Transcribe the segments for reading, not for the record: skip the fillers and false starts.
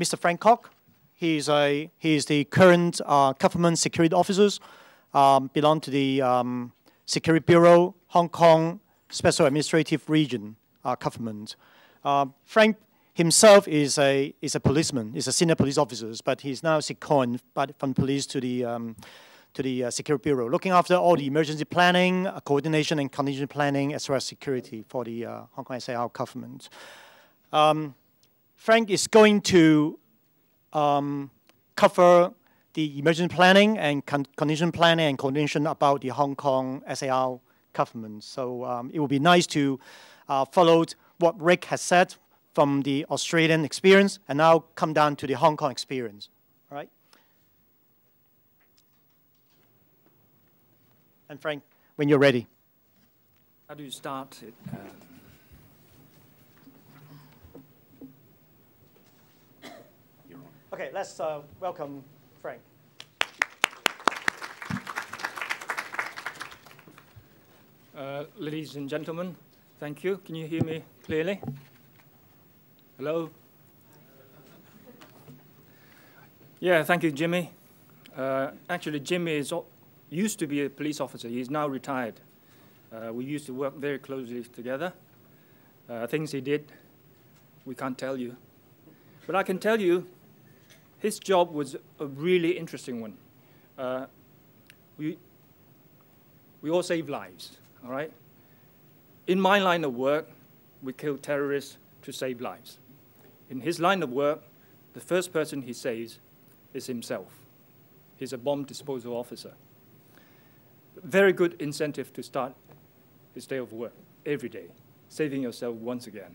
Mr. Frank Kok. He is the current government security officers, belong to the Security Bureau, Hong Kong Special Administrative Region government. Frank himself is a policeman, is a senior police officer, but he's now seconded from police to the Security Bureau, looking after all the emergency planning, coordination and contingency planning, as well as security for the Hong Kong SAR government. Frank is going to cover the emergency planning and contingency planning and coordination about the Hong Kong SAR government. So it would be nice to follow what Rick has said from the Australian experience and now come down to the Hong Kong experience. All right? And Frank, when you're ready. How do you start it? Okay, let's welcome Frank. Ladies and gentlemen, thank you. Can you hear me clearly? Hello? Yeah, thank you, Jimmy. Actually, Jimmy used to be a police officer. He's now retired. We used to work very closely together. Things he did, we can't tell you. But I can tell you, his job was a really interesting one. We all save lives, all right? In my line of work, we kill terrorists to save lives. In his line of work, the first person he saves is himself. He's a bomb disposal officer. Very good incentive to start his day of work every day, saving yourself once again.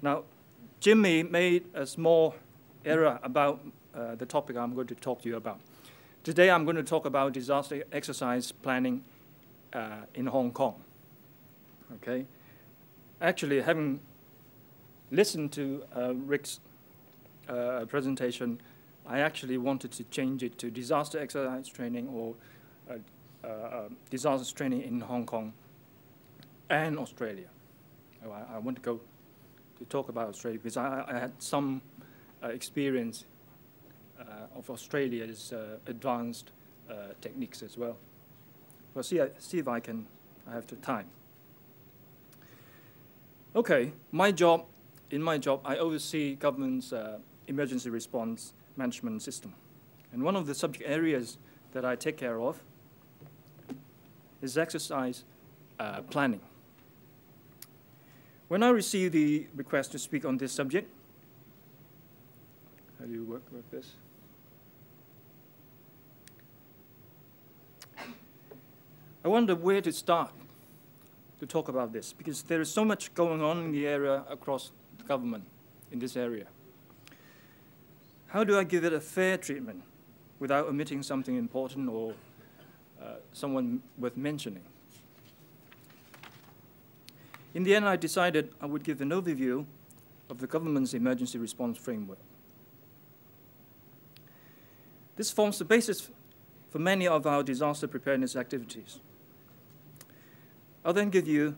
Now, Jimmy made a small error about the topic I'm going to talk to you about. Today I'm going to talk about disaster exercise planning in Hong Kong. Okay? Actually, having listened to Rick's presentation, I actually wanted to change it to disaster exercise training or disaster training in Hong Kong and Australia. Oh, I want to go to talk about Australia because I had some experience of Australia's advanced techniques as well. Well, see if I can, I have the time. Okay, in my job, I oversee government's emergency response management system. And one of the subject areas that I take care of is exercise planning. When I received the request to speak on this subject, how do you work with this? I wonder where to start to talk about this, because there is so much going on in the area across the government in this area. How do I give it a fair treatment without omitting something important or someone worth mentioning? In the end, I decided I would give an overview of the government's emergency response framework. This forms the basis for many of our disaster preparedness activities. I'll then give you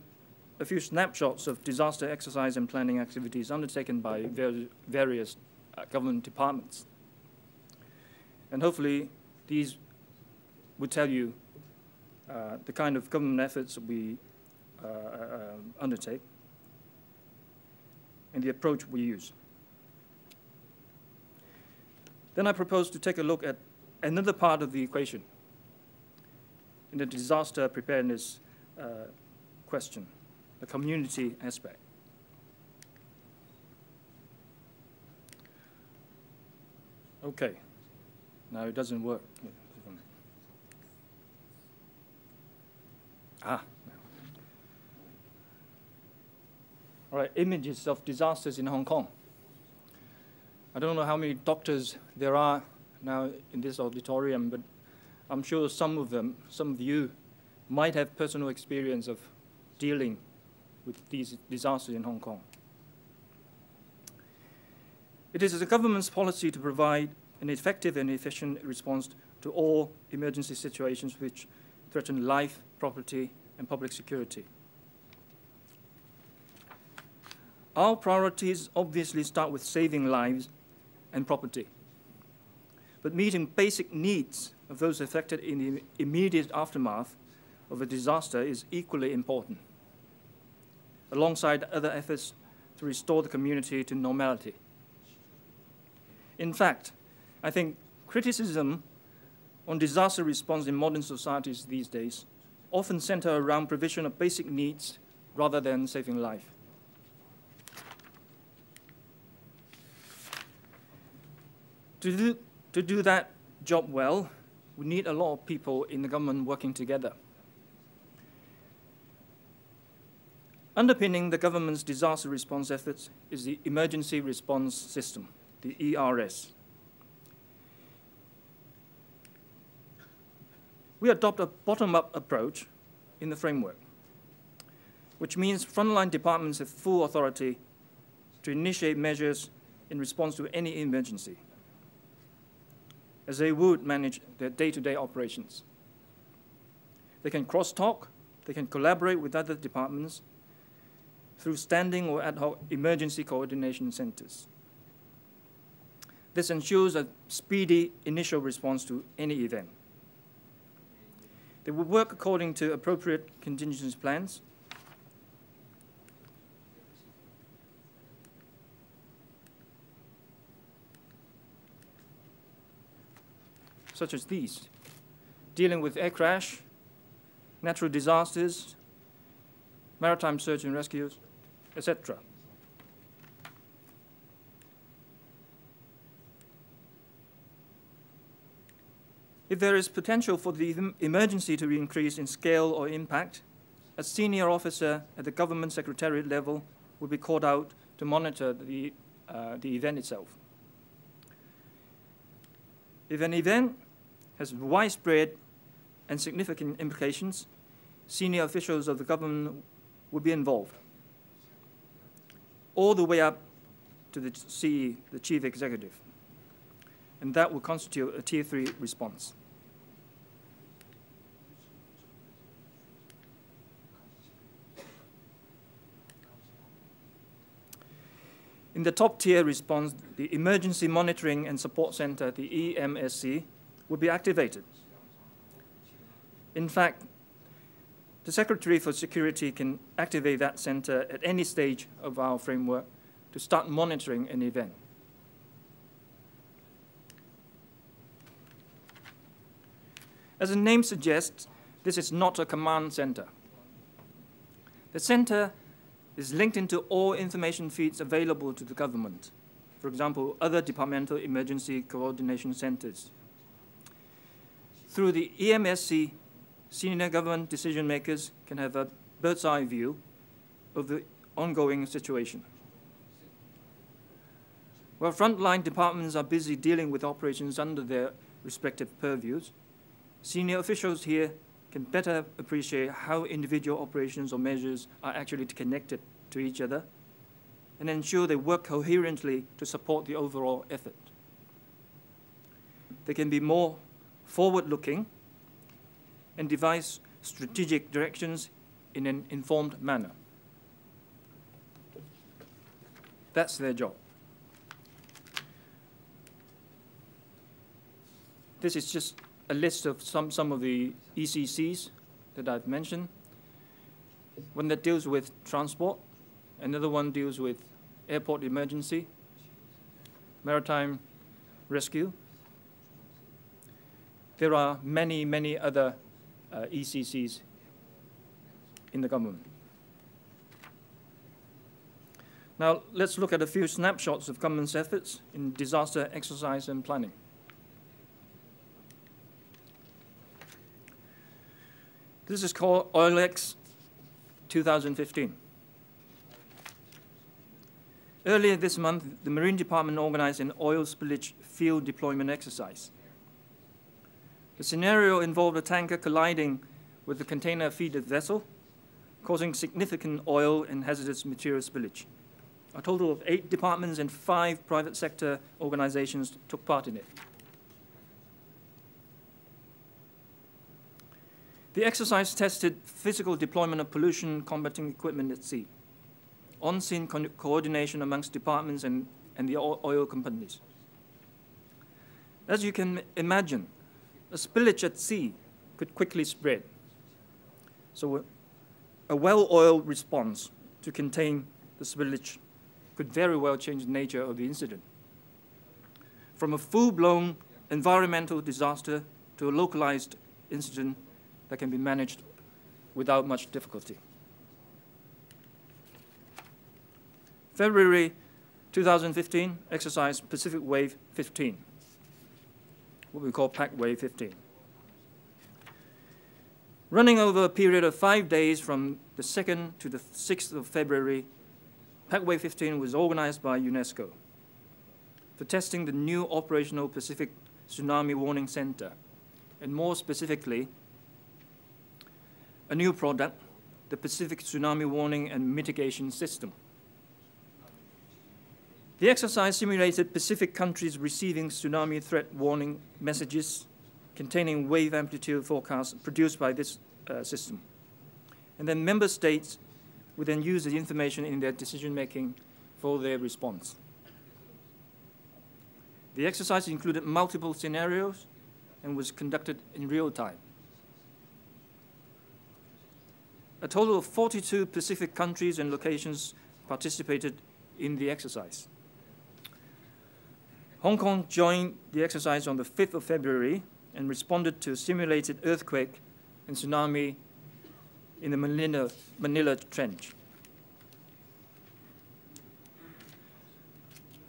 a few snapshots of disaster exercise and planning activities undertaken by various government departments. And hopefully, these will tell you the kind of government efforts we undertake and the approach we use. Then I propose to take a look at another part of the equation in the disaster preparedness question, the community aspect. Okay, now it doesn't work. All right, images of disasters in Hong Kong. I don't know how many doctors there are now in this auditorium, but I'm sure some of you, might have personal experience of dealing with these disasters in Hong Kong. It is the government's policy to provide an effective and efficient response to all emergency situations which threaten life, property, and public security. Our priorities obviously start with saving lives and property. But meeting basic needs of those affected in the immediate aftermath of a disaster is equally important, alongside other efforts to restore the community to normality. In fact, I think criticism on disaster response in modern societies these days often center around provision of basic needs rather than saving life. To do that job well, we need a lot of people in the government working together. Underpinning the government's disaster response efforts is the Emergency Response System, the ERS. We adopt a bottom-up approach in the framework, which means frontline departments have full authority to initiate measures in response to any emergency, as they would manage their day-to-day operations. They can cross-talk, they can collaborate with other departments through standing or ad hoc emergency coordination centers. This ensures a speedy initial response to any event. They will work according to appropriate contingency plans, such as these: dealing with air crash, natural disasters, maritime search and rescues, etc. If there is potential for the emergency to increase in scale or impact, a senior officer at the government secretariat level will be called out to monitor the event itself. If an event has widespread and significant implications, senior officials of the government will be involved, all the way up to the CE, the chief executive, and that will constitute a Tier 3 response. In the top-tier response, the Emergency Monitoring and Support Centre, the EMSC, will be activated. In fact, the Secretary for Security can activate that centre at any stage of our framework to start monitoring an event. As the name suggests, this is not a command centre. The centre is linked into all information feeds available to the government, for example, other departmental emergency coordination centres. Through the EMSC, senior government decision makers can have a bird's eye view of the ongoing situation. While frontline departments are busy dealing with operations under their respective purviews, senior officials here can better appreciate how individual operations or measures are actually connected to each other and ensure they work coherently to support the overall effort. They can be more forward-looking and devise strategic directions in an informed manner. That's their job. This is just a list of some of the ECCs that I've mentioned. One that deals with transport, another one deals with airport emergency, maritime rescue. There are many, many other ECCs in the government. Now, let's look at a few snapshots of government's efforts in disaster exercise and planning. This is called OILEX 2015. Earlier this month, the Marine Department organized an oil spillage field deployment exercise. The scenario involved a tanker colliding with a container feeder vessel, causing significant oil and hazardous material spillage. A total of 8 departments and 5 private sector organizations took part in it. The exercise tested physical deployment of pollution combating equipment at sea, on-scene coordination amongst departments and the oil companies. As you can imagine, a spillage at sea could quickly spread. So a well-oiled response to contain the spillage could very well change the nature of the incident. From a full-blown environmental disaster to a localized incident that can be managed without much difficulty. February 2015, exercise Pacific Wave 15, what we call PAC Wave 15. Running over a period of 5 days from the 2nd to the 6th of February, PAC Wave 15 was organized by UNESCO for testing the new operational Pacific Tsunami Warning Center, and more specifically, a new product, the Pacific Tsunami Warning and Mitigation System. The exercise simulated Pacific countries receiving tsunami threat warning messages containing wave amplitude forecasts produced by this system. And then member states would then use the information in their decision-making for their response. The exercise included multiple scenarios and was conducted in real time. A total of 42 Pacific countries and locations participated in the exercise. Hong Kong joined the exercise on the 5th of February and responded to a simulated earthquake and tsunami in the Manila Trench.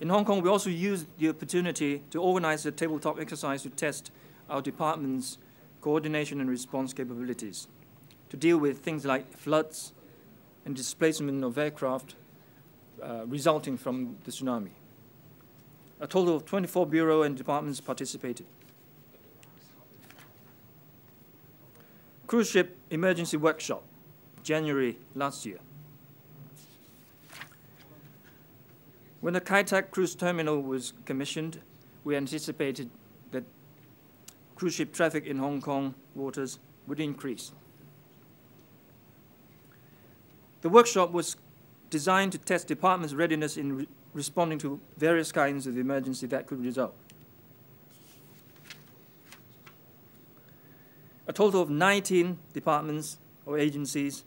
In Hong Kong, we also used the opportunity to organize a tabletop exercise to test our department's coordination and response capabilities, to deal with things like floods and displacement of aircraft resulting from the tsunami. A total of 24 bureaus and departments participated. Cruise ship emergency workshop, January last year. When the Kai Tak Cruise Terminal was commissioned, we anticipated that cruise ship traffic in Hong Kong waters would increase. The workshop was designed to test departments' readiness in responding to various kinds of emergency that could result. A total of 19 departments or agencies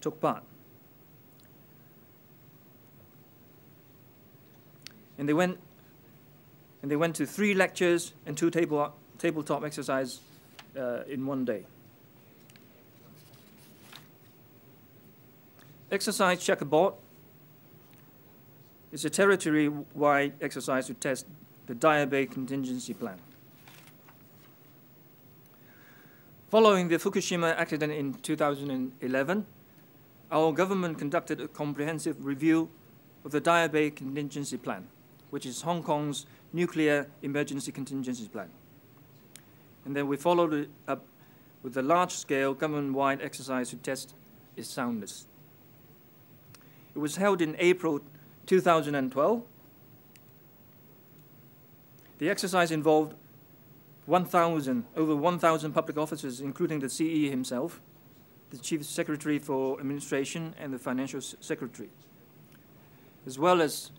took part. And they went to 3 lectures and 2 tabletop exercises in one day. Exercise Checkerboard is a territory-wide exercise to test the Dia Bay Contingency Plan. Following the Fukushima accident in 2011, our government conducted a comprehensive review of the Dia Bay Contingency Plan, which is Hong Kong's nuclear emergency contingency plan. And then we followed it up with a large-scale government-wide exercise to test its soundness. It was held in April 2012. The exercise involved over 1,000 public officers, including the CE himself, the Chief Secretary for Administration, and the Financial Secretary, as well as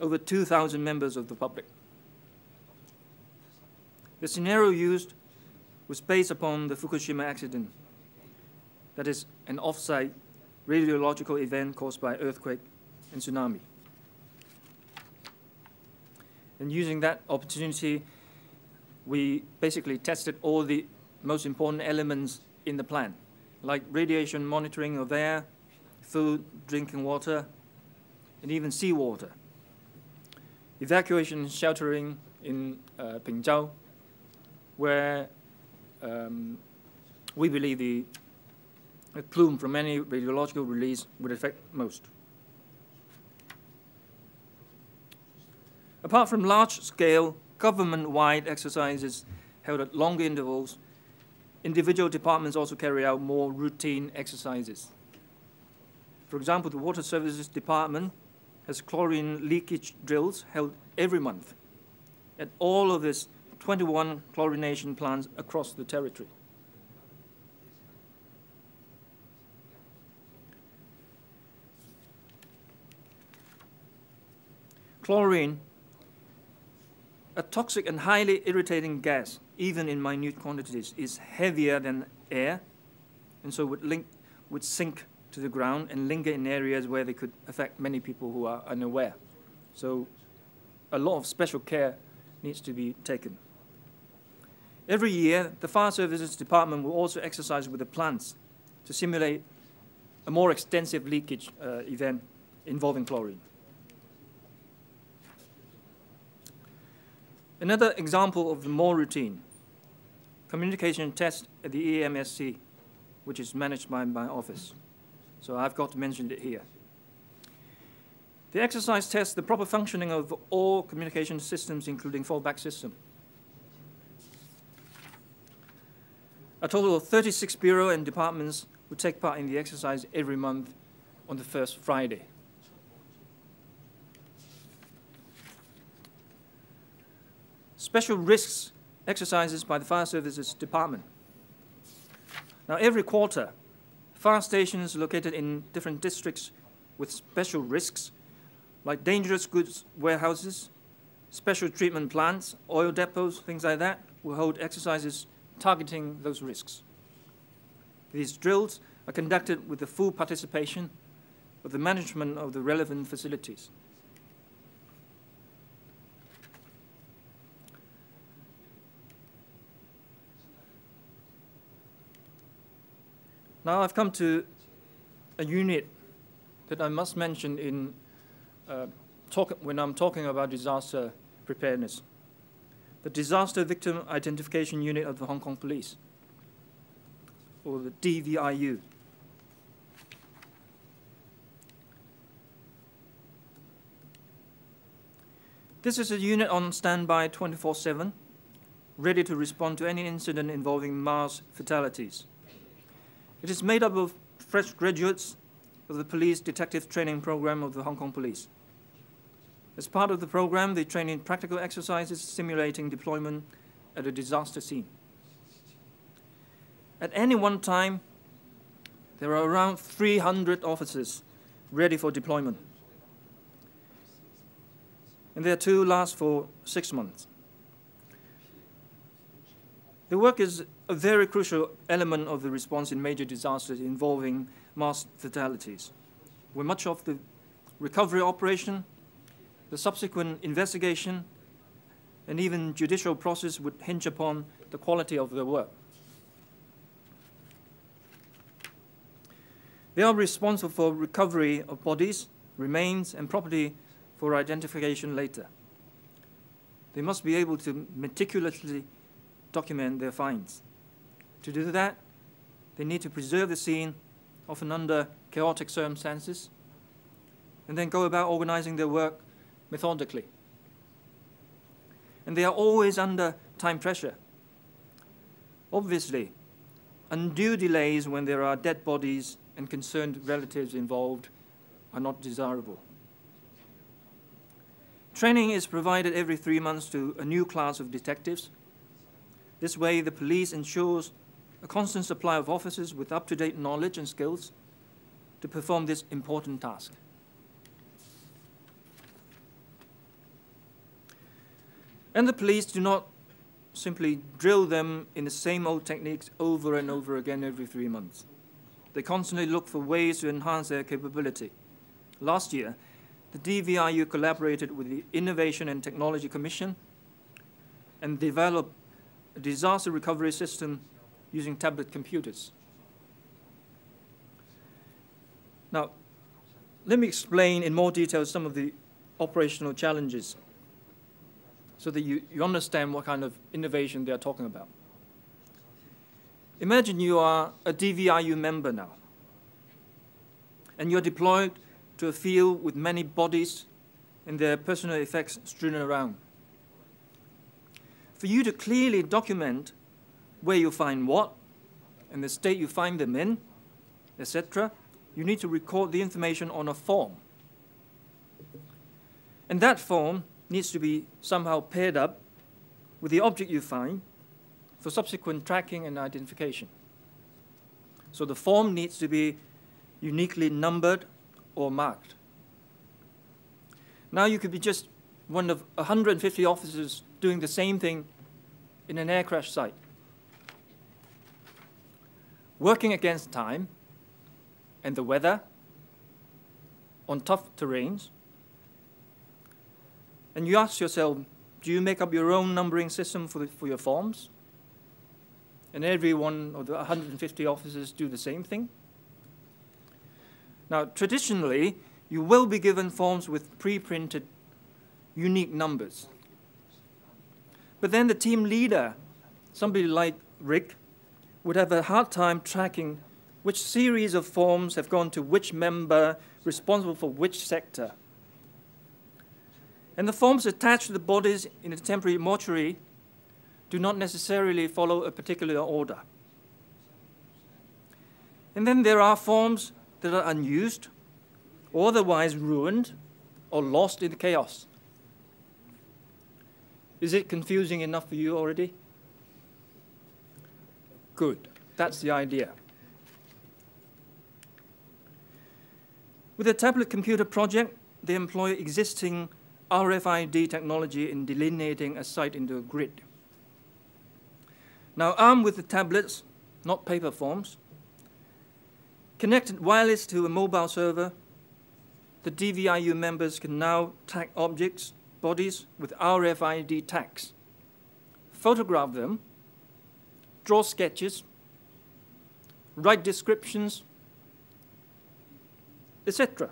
over 2,000 members of the public. The scenario used was based upon the Fukushima accident, that is, an off-site radiological event caused by earthquake and tsunami. And using that opportunity, we basically tested all the most important elements in the plan, like radiation monitoring of air, food, drinking water, and even seawater, evacuation and sheltering in Pingzhou, where we believe the plume from any radiological release would affect most. Apart from large-scale government-wide exercises held at longer intervals, individual departments also carry out more routine exercises. For example, the Water Services Department has chlorine leakage drills held every month at all of its 21 chlorination plants across the territory. chlorine, a toxic and highly irritating gas, even in minute quantities, is heavier than air, and so would sink to the ground and linger in areas where they could affect many people who are unaware. So a lot of special care needs to be taken. Every year, the Fire Services Department will also exercise with the plants to simulate a more extensive leakage event involving chlorine. Another example of the more routine, communication test at the EMSC, which is managed by my office. So I've got to mention it here. The exercise tests the proper functioning of all communication systems, including fallback system. A total of 36 bureaus and departments will take part in the exercise every month on the first Friday. Special risks exercises by the Fire Services Department. Now, every quarter, fire stations located in different districts with special risks, like dangerous goods warehouses, special treatment plants, oil depots, things like that, will hold exercises targeting those risks. These drills are conducted with the full participation of the management of the relevant facilities. Now I've come to a unit that I must mention in when I'm talking about disaster preparedness. The Disaster Victim Identification Unit of the Hong Kong Police, or the DVIU. This is a unit on standby 24/7, ready to respond to any incident involving mass fatalities. It is made up of fresh graduates of the police detective training program of the Hong Kong Police. As part of the program, they train in practical exercises simulating deployment at a disaster scene. At any one time, there are around 300 officers ready for deployment. And their tour lasts for 6 months. The work is a very crucial element of the response in major disasters involving mass fatalities, where much of the recovery operation, the subsequent investigation, and even judicial process would hinge upon the quality of the work. They are responsible for recovery of bodies, remains, and property for identification later. They must be able to meticulously document their finds. To do that, they need to preserve the scene, often under chaotic circumstances, and then go about organizing their work methodically. And they are always under time pressure. Obviously, undue delays when there are dead bodies and concerned relatives involved are not desirable. Training is provided every 3 months to a new class of detectives. This way, the police ensures a constant supply of officers with up-to-date knowledge and skills to perform this important task. And the police do not simply drill them in the same old techniques over and over again every 3 months. They constantly look for ways to enhance their capability. Last year, the DVIU collaborated with the Innovation and Technology Commission and developed a disaster recovery system using tablet computers. Now, let me explain in more detail some of the operational challenges so that you understand what kind of innovation they are talking about. Imagine you are a DVIU member now, and you're deployed to a field with many bodies and their personal effects strewn around. For you to clearly document where you find what and the state you find them in, etc., you need to record the information on a form. And that form needs to be somehow paired up with the object you find for subsequent tracking and identification. So the form needs to be uniquely numbered or marked. Now you could be just one of 150 officers doing the same thing in an air crash site. Working against time and the weather on tough terrains. And you ask yourself, do you make up your own numbering system for your forms? And every one of the 150 officers do the same thing? Now, traditionally, you will be given forms with pre-printed unique numbers. But then the team leader, somebody like Rick, would have a hard time tracking which series of forms have gone to which member responsible for which sector. And the forms attached to the bodies in a temporary mortuary do not necessarily follow a particular order. And then there are forms that are unused, or otherwise ruined, or lost in the chaos. Is it confusing enough for you already? Good. That's the idea. With the tablet computer project, they employ existing RFID technology in delineating a site into a grid. Now, armed with the tablets, not paper forms, connected wireless to a mobile server, the DVIU members can now tag objects, bodies with RFID tags, photograph them, draw sketches, write descriptions, etc.,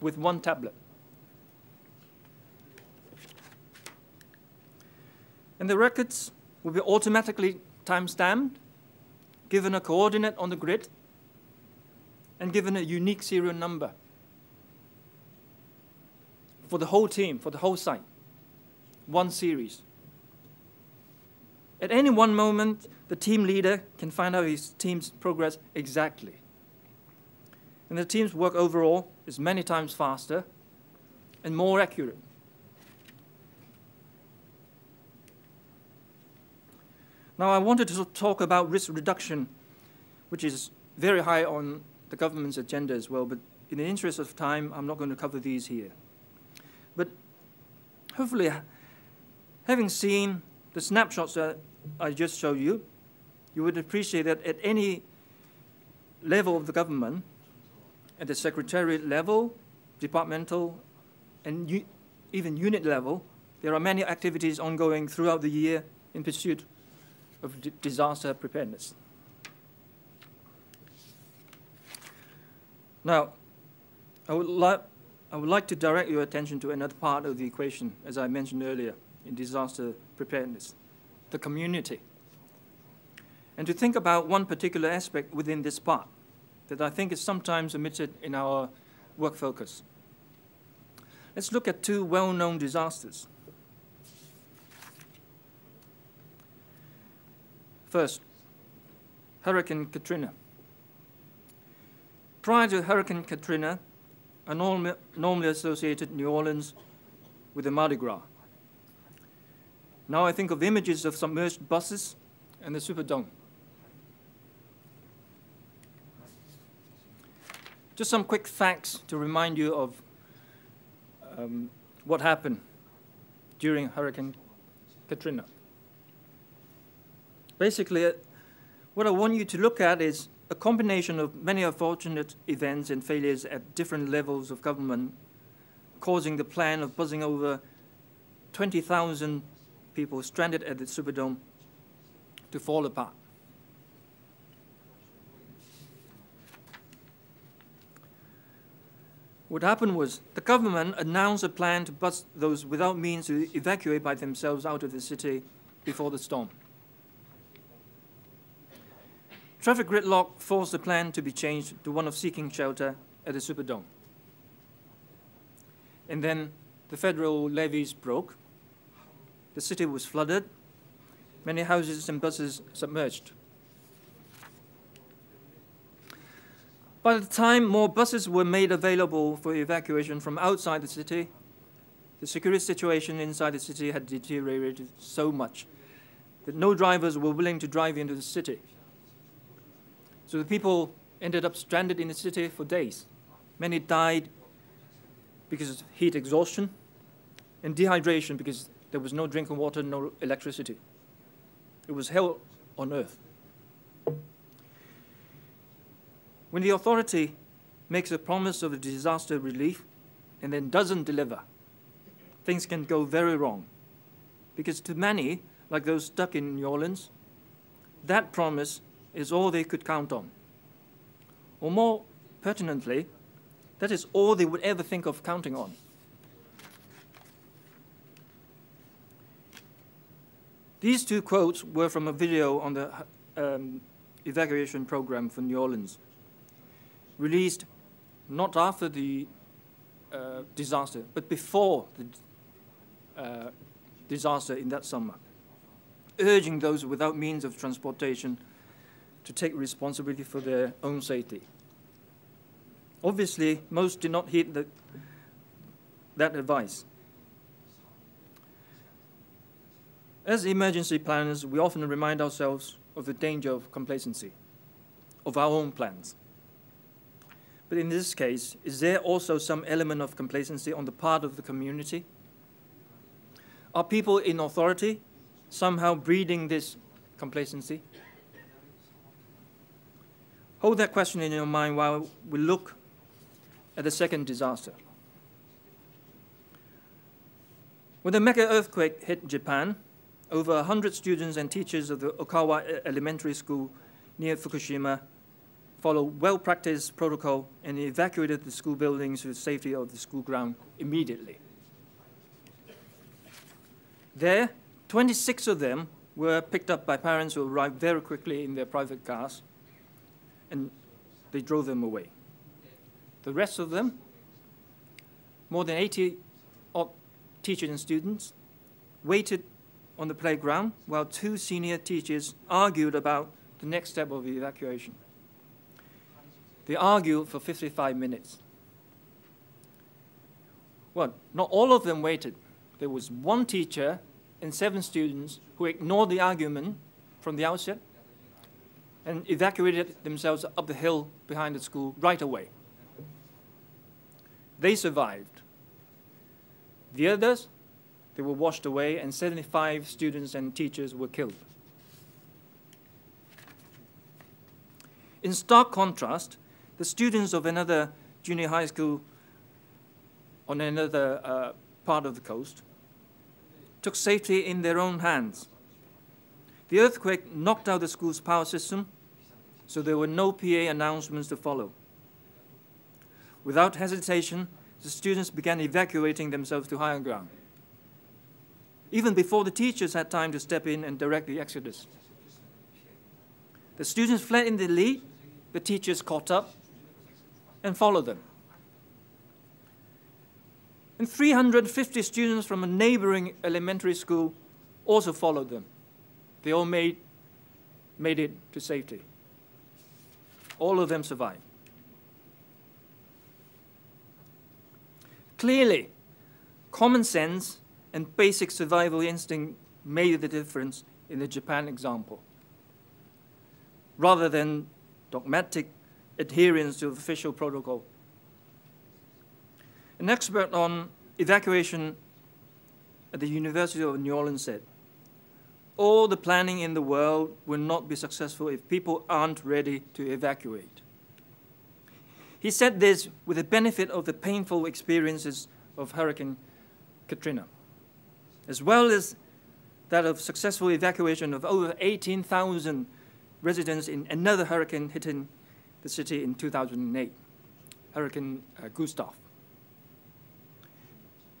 with one tablet. And the records will be automatically timestamped, given a coordinate on the grid, and given a unique serial number for the whole team, for the whole site, one series. At any one moment, the team leader can find out his team's progress exactly. And the team's work overall is many times faster and more accurate. Now, I wanted to talk about risk reduction, which is very high on the government's agenda as well, but in the interest of time, I'm not going to cover these here. But hopefully, having seen the snapshots that I just showed you, you would appreciate that at any level of the government, at the secretariat level, departmental, and even unit level, there are many activities ongoing throughout the year in pursuit of disaster preparedness. Now, I would like to direct your attention to another part of the equation, as I mentioned earlier, in disaster preparedness, the community. And to think about one particular aspect within this part that I think is sometimes omitted in our work focus. Let's look at two well-known disasters. First, Hurricane Katrina. Prior to Hurricane Katrina, I normally associated New Orleans with the Mardi Gras. Now I think of images of submerged buses and the Superdome. Just some quick facts to remind you of what happened during Hurricane Katrina. Basically, what I want you to look at is a combination of many unfortunate events and failures at different levels of government, causing the plan of buzzing over 20,000 people stranded at the Superdome to fall apart. What happened was the government announced a plan to buzz those without means to evacuate by themselves out of the city before the storm. Traffic gridlock forced the plan to be changed to one of seeking shelter at the Superdome. And then the federal levees broke. The city was flooded. Many houses and buses submerged. By the time more buses were made available for evacuation from outside the city, the security situation inside the city had deteriorated so much that no drivers were willing to drive into the city. So the people ended up stranded in the city for days. Many died because of heat exhaustion, and dehydration because there was no drinking water, no electricity. It was hell on earth. When the authority makes a promise of a disaster relief and then doesn't deliver, things can go very wrong. Because to many, like those stuck in New Orleans, that promise is all they could count on. Or more pertinently, that is all they would ever think of counting on. These two quotes were from a video on the evacuation program for New Orleans, released not after the disaster, but before the disaster in that summer, urging those without means of transportation to take responsibility for their own safety. Obviously, most did not heed that advice. As emergency planners, we often remind ourselves of the danger of complacency, of our own plans. But in this case, is there also some element of complacency on the part of the community? Are people in authority somehow breeding this complacency? Hold that question in your mind while we look at the second disaster. When the mega earthquake hit Japan, over 100 students and teachers of the Okawa Elementary School near Fukushima followed well-practiced protocol and evacuated the school buildings to the safety of the school ground immediately. There, 26 of them were picked up by parents who arrived very quickly in their private cars, and they drove them away. The rest of them, more than 80 odd teachers and students, waited on the playground while two senior teachers argued about the next step of the evacuation. They argued for 55 minutes. Well, not all of them waited. There was one teacher and 7 students who ignored the argument from the outset and evacuated themselves up the hill behind the school right away. They survived. The others, they were washed away, and 75 students and teachers were killed. In stark contrast, the students of another junior high school on another part of the coast took safety in their own hands. The earthquake knocked out the school's power system, so there were no PA announcements to follow. Without hesitation, the students began evacuating themselves to higher ground, even before the teachers had time to step in and direct the exodus. The students fled in the lead, the teachers caught up and followed them. And 350 students from a neighboring elementary school also followed them. They all made it to safety. All of them survived. Clearly, common sense and basic survival instinct made the difference in the Japan example, rather than dogmatic adherence to official protocol. An expert on evacuation at the University of New Orleans said, "All the planning in the world will not be successful if people aren't ready to evacuate." He said this with the benefit of the painful experiences of Hurricane Katrina, as well as that of successful evacuation of over 18,000 residents in another hurricane hitting the city in 2008, Hurricane Gustav.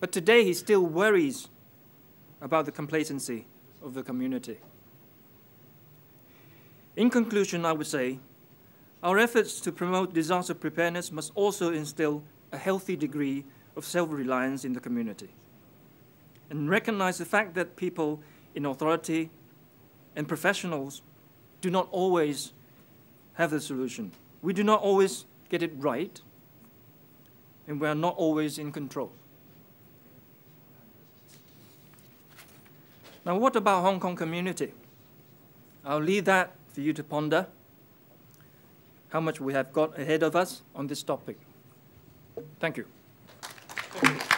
But today he still worries about the complacency of the community. In conclusion, I would say, our efforts to promote disaster preparedness must also instill a healthy degree of self-reliance in the community, and recognize the fact that people in authority and professionals do not always have the solution. We do not always get it right, and we are not always in control. Now, what about Hong Kong community? I'll leave that for you to ponder, how much we have got ahead of us on this topic. Thank you.